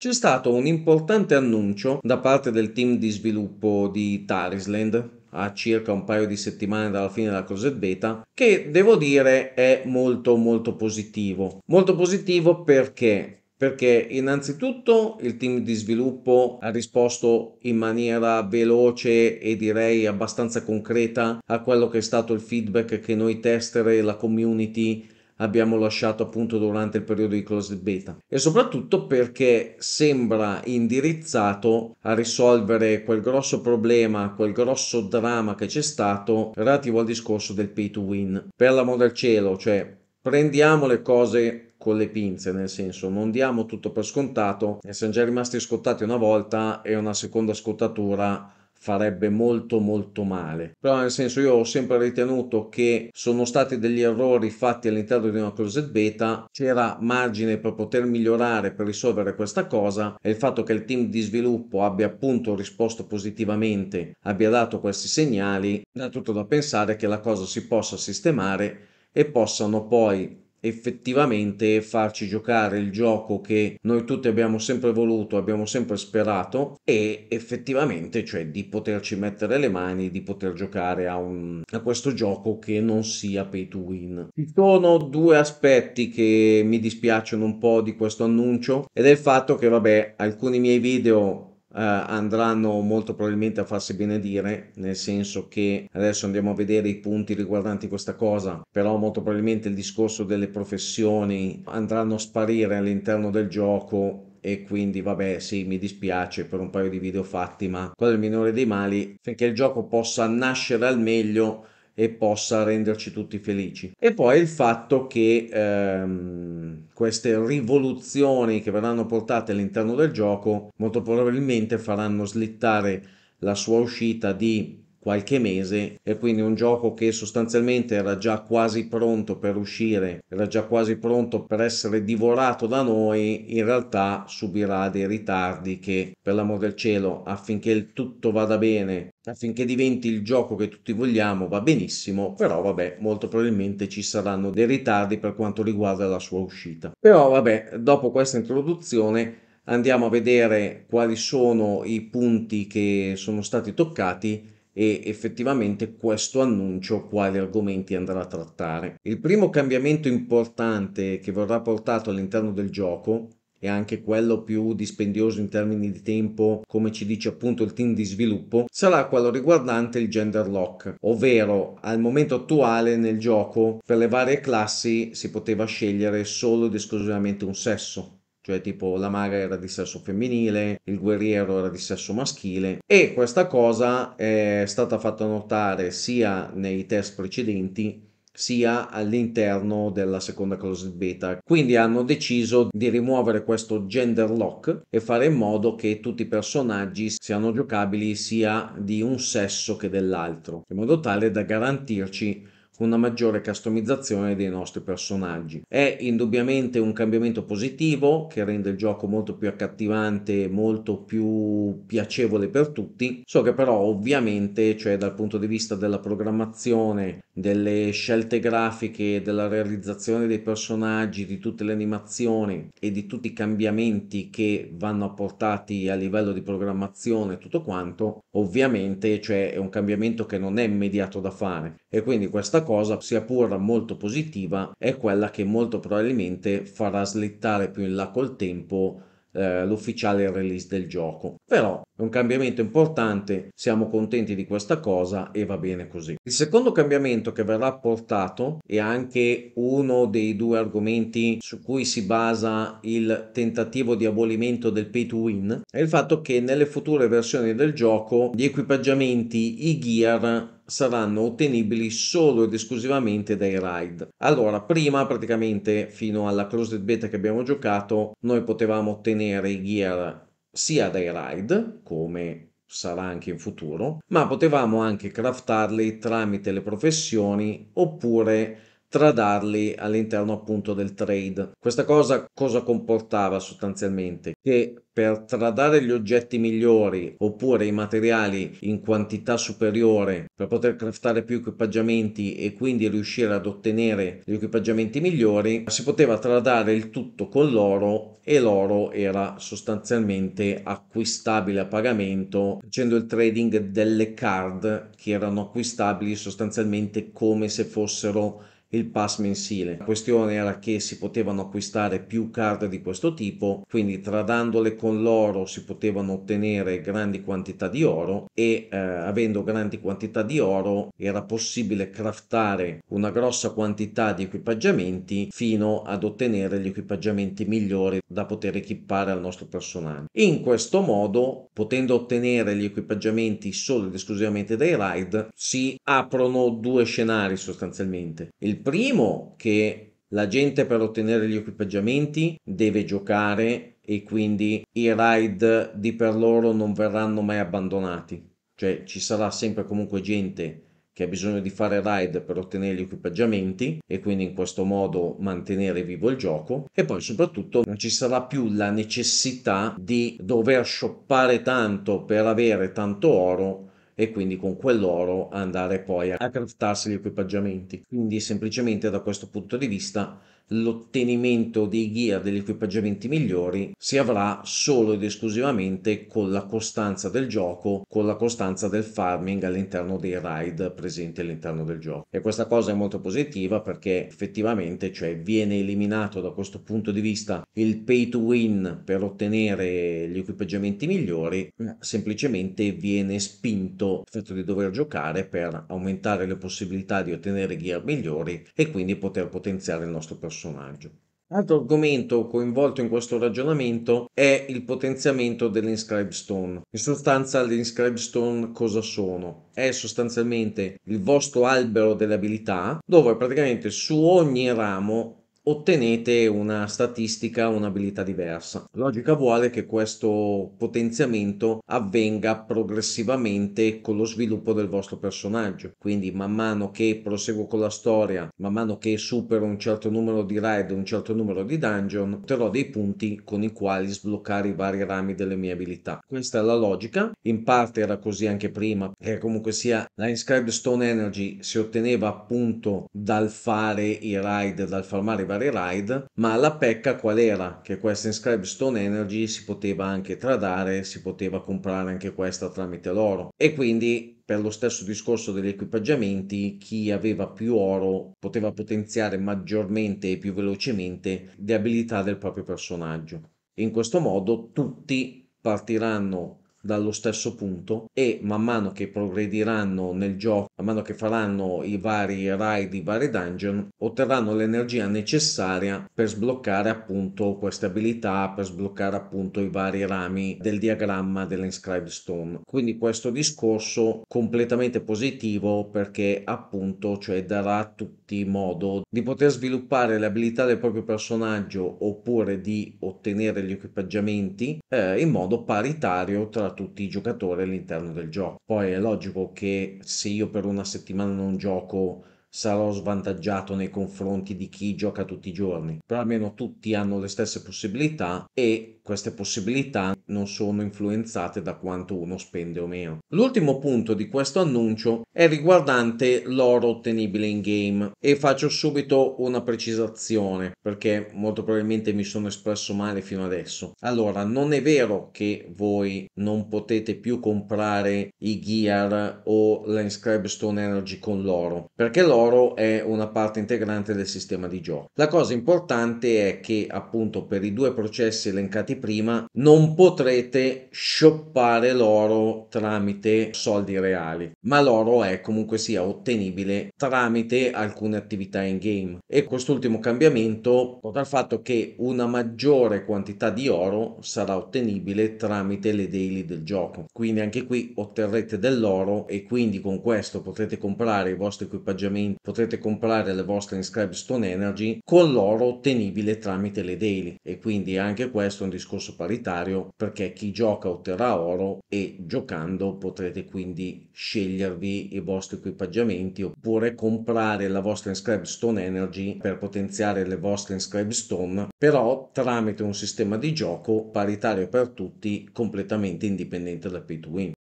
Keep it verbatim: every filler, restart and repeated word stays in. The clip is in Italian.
C'è stato un importante annuncio da parte del team di sviluppo di Tarisland a circa un paio di settimane dalla fine della closed beta, che devo dire è molto molto positivo. Molto positivo perché? Perché innanzitutto il team di sviluppo ha risposto in maniera veloce e direi abbastanza concreta a quello che è stato il feedback che noi tester e la community abbiamo lasciato appunto durante il periodo di closed beta, e soprattutto perché sembra indirizzato a risolvere quel grosso problema, quel grosso dramma che c'è stato relativo al discorso del pay to win. Per l'amor del cielo, cioè, prendiamo le cose con le pinze, nel senso, non diamo tutto per scontato, e siamo già rimasti scottati una volta e una seconda scottatura farebbe molto molto male. Però, nel senso, io ho sempre ritenuto che sono stati degli errori fatti all'interno di una closed beta, c'era margine per poter migliorare, per risolvere questa cosa, e il fatto che il team di sviluppo abbia appunto risposto positivamente, abbia dato questi segnali, dà tutto da pensare che la cosa si possa sistemare e possano poi effettivamente farci giocare il gioco che noi tutti abbiamo sempre voluto, abbiamo sempre sperato, e effettivamente, cioè, di poterci mettere le mani, di poter giocare a, un, a questo gioco che non sia pay to win. Ci sono due aspetti che mi dispiacciono un po' di questo annuncio, ed è il fatto che, vabbè, alcuni miei video Uh, andranno molto probabilmente a farsi benedire, nel senso che adesso andiamo a vedere i punti riguardanti questa cosa, però molto probabilmente il discorso delle professioni andranno a sparire all'interno del gioco, e quindi vabbè, sì, mi dispiace per un paio di video fatti, ma quello è il minore dei mali, finché il gioco possa nascere al meglio e possa renderci tutti felici. E poi il fatto che ehm, queste rivoluzioni che verranno portate all'interno del gioco molto probabilmente faranno slittare la sua uscita di qualche mese, e quindi un gioco che sostanzialmente era già quasi pronto per uscire, era già quasi pronto per essere divorato da noi, in realtà subirà dei ritardi che, per l'amor del cielo, affinché il tutto vada bene, affinché diventi il gioco che tutti vogliamo, va benissimo, però vabbè, molto probabilmente ci saranno dei ritardi per quanto riguarda la sua uscita. Però vabbè, dopo questa introduzione andiamo a vedere quali sono i punti che sono stati toccati e effettivamente questo annuncio quali argomenti andrà a trattare. Il primo cambiamento importante che verrà portato all'interno del gioco, e anche quello più dispendioso in termini di tempo, come ci dice appunto il team di sviluppo, sarà quello riguardante il Gender Lock, ovvero al momento attuale nel gioco per le varie classi si poteva scegliere solo ed esclusivamente un sesso. Cioè, tipo, la maga era di sesso femminile, il guerriero era di sesso maschile, e questa cosa è stata fatta notare sia nei test precedenti sia all'interno della seconda closed beta. Quindi hanno deciso di rimuovere questo gender lock e fare in modo che tutti i personaggi siano giocabili sia di un sesso che dell'altro, in modo tale da garantirci una maggiore customizzazione dei nostri personaggi. È indubbiamente un cambiamento positivo che rende il gioco molto più accattivante, molto più piacevole per tutti. So che però ovviamente, cioè, dal punto di vista della programmazione, delle scelte grafiche, della realizzazione dei personaggi, di tutte le animazioni e di tutti i cambiamenti che vanno apportati a livello di programmazione, tutto quanto, ovviamente, cioè, è un cambiamento che non è immediato da fare, e quindi questa cosa, sia pur molto positiva, è quella che molto probabilmente farà slittare più in là col tempo eh, l'ufficiale release del gioco. Però è un cambiamento importante, siamo contenti di questa cosa e va bene così. Il secondo cambiamento che verrà portato, e anche uno dei due argomenti su cui si basa il tentativo di abolimento del pay to win, è il fatto che nelle future versioni del gioco gli equipaggiamenti, i gear, saranno ottenibili solo ed esclusivamente dai raid. Allora, prima praticamente fino alla closed beta che abbiamo giocato noi potevamo ottenere i gear sia dai raid, come sarà anche in futuro, ma potevamo anche craftarli tramite le professioni oppure tradarli all'interno appunto del trade. Questa cosa cosa comportava sostanzialmente? Che per tradare gli oggetti migliori oppure i materiali in quantità superiore per poter craftare più equipaggiamenti e quindi riuscire ad ottenere gli equipaggiamenti migliori, si poteva tradare il tutto con l'oro, e l'oro era sostanzialmente acquistabile a pagamento facendo il trading delle card, che erano acquistabili sostanzialmente come se fossero il pass mensile. La questione era che si potevano acquistare più card di questo tipo, quindi tradandole con l'oro si potevano ottenere grandi quantità di oro e eh, avendo grandi quantità di oro era possibile craftare una grossa quantità di equipaggiamenti fino ad ottenere gli equipaggiamenti migliori da poter equipare al nostro personaggio. In questo modo, potendo ottenere gli equipaggiamenti solo ed esclusivamente dai raid, si aprono due scenari sostanzialmente. Il primo, che la gente per ottenere gli equipaggiamenti deve giocare e quindi i raid di per loro non verranno mai abbandonati, cioè ci sarà sempre comunque gente che ha bisogno di fare raid per ottenere gli equipaggiamenti e quindi in questo modo mantenere vivo il gioco. E poi soprattutto non ci sarà più la necessità di dover shoppare tanto per avere tanto oro e quindi con quell'oro andare poi a craftarsi gli equipaggiamenti. Quindi semplicemente da questo punto di vista l'ottenimento dei gear, degli equipaggiamenti migliori, si avrà solo ed esclusivamente con la costanza del gioco, con la costanza del farming all'interno dei raid presenti all'interno del gioco. E questa cosa è molto positiva perché effettivamente, cioè, viene eliminato da questo punto di vista il pay to win per ottenere gli equipaggiamenti migliori, semplicemente viene spinto il fatto di dover giocare per aumentare le possibilità di ottenere gear migliori e quindi poter potenziare il nostro personaggio. personaggio. Altro argomento coinvolto in questo ragionamento è il potenziamento dell'Inscribed Stone. In sostanza, le Inscribed Stone cosa sono? È sostanzialmente il vostro albero delle abilità, dove praticamente su ogni ramo ottenete una statistica, un'abilità diversa. Logica vuole che questo potenziamento avvenga progressivamente con lo sviluppo del vostro personaggio, quindi man mano che proseguo con la storia, man mano che supero un certo numero di raid, un certo numero di dungeon, otterrò dei punti con i quali sbloccare i vari rami delle mie abilità. Questa è la logica, in parte era così anche prima, perché comunque sia la Inscribed Stone Energy si otteneva appunto dal fare i raid, dal farmare i vari raid, ma la pecca qual era? Che questa Inscribed Stone Energy si poteva anche tradare, si poteva comprare anche questa tramite l'oro e quindi per lo stesso discorso degli equipaggiamenti chi aveva più oro poteva potenziare maggiormente e più velocemente le abilità del proprio personaggio. In questo modo tutti partiranno dallo stesso punto e man mano che progrediranno nel gioco, man mano che faranno i vari raid, i vari dungeon, otterranno l'energia necessaria per sbloccare appunto queste abilità, per sbloccare appunto i vari rami del diagramma dell'Inscribed Stone. Quindi questo discorso completamente positivo perché appunto, cioè, darà a tutti modo di poter sviluppare le abilità del proprio personaggio oppure di ottenere gli equipaggiamenti eh, in modo paritario tra tutti i giocatori all'interno del gioco. Poi è logico che se io per una settimana non gioco sarò svantaggiato nei confronti di chi gioca tutti i giorni, però almeno tutti hanno le stesse possibilità e queste possibilità non sono influenzate da quanto uno spende o meno. L'ultimo punto di questo annuncio è riguardante l'oro ottenibile in game e faccio subito una precisazione perché molto probabilmente mi sono espresso male fino adesso. Allora, non è vero che voi non potete più comprare i gear o la Inscribed Stone Energy con l'oro, perché l'oro L'oro è una parte integrante del sistema di gioco. La cosa importante è che appunto per i due processi elencati prima non potrete shoppare l'oro tramite soldi reali, ma l'oro è comunque sia ottenibile tramite alcune attività in game e quest'ultimo cambiamento porta al fatto che una maggiore quantità di oro sarà ottenibile tramite le daily del gioco. Quindi anche qui otterrete dell'oro e quindi con questo potrete comprare i vostri equipaggiamenti, potrete comprare le vostre Inscribed Stone Energy con l'oro ottenibile tramite le daily e quindi anche questo è un discorso discorso paritario, perché chi gioca otterrà oro e giocando potrete quindi scegliervi i vostri equipaggiamenti oppure comprare la vostra Inscribed Stone Energy per potenziare le vostre Inscribed Stone, però tramite un sistema di gioco paritario per tutti, completamente indipendente dal pay to win.